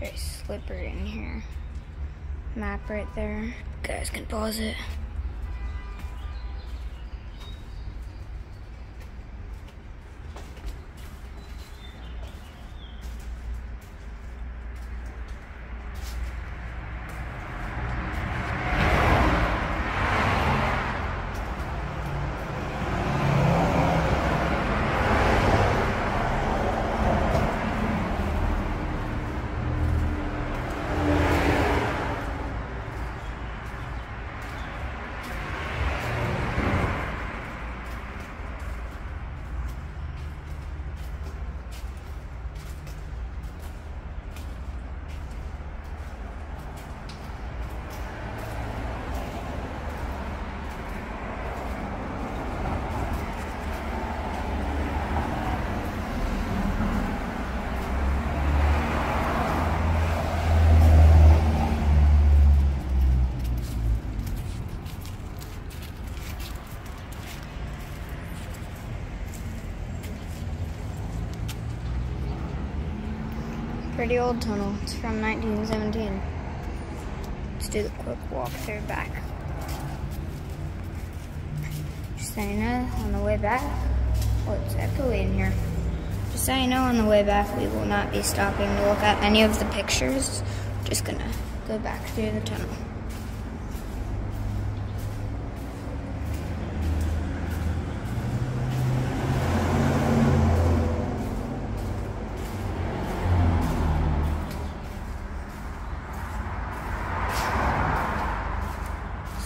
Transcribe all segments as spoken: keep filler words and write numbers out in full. very slippery in here. Map right there. You guys can pause it. Pretty old tunnel. It's from nineteen seventeen. Let's do the quick walkthrough back. Just so you know, on the way back, oh, it's echoey in here. Just so you know, on the way back, we will not be stopping to look at any of the pictures. Just gonna go back through the tunnel.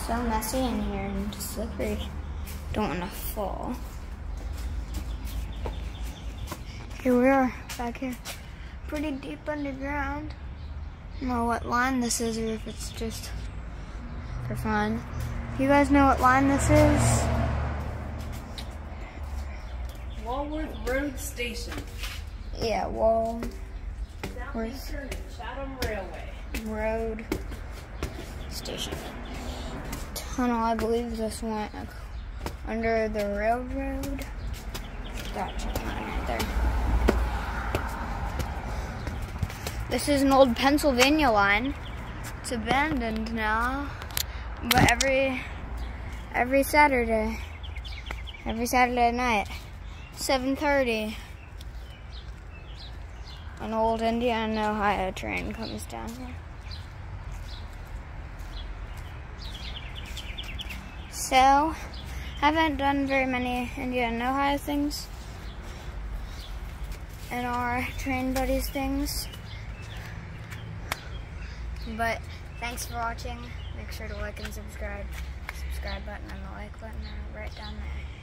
So messy in here and slippery. Don't want to fall. Here we are, back here. Pretty deep underground. I don't know what line this is or if it's just for fun. If you guys know what line this is? Walworth Road Station. Yeah, Wal. South Eastern and Chatham Railway. Road Station. Tunnel, I believe this went under the railroad. Gotcha, right there. This is an old Pennsylvania line. It's abandoned now, but every every Saturday, every Saturday night, seven thirty, an old Indiana and Ohio train comes down here. So, I haven't done very many Indiana and Ohio things and our Train Buddies things, but thanks for watching. Make sure to like and subscribe, subscribe button and the like button are right down there.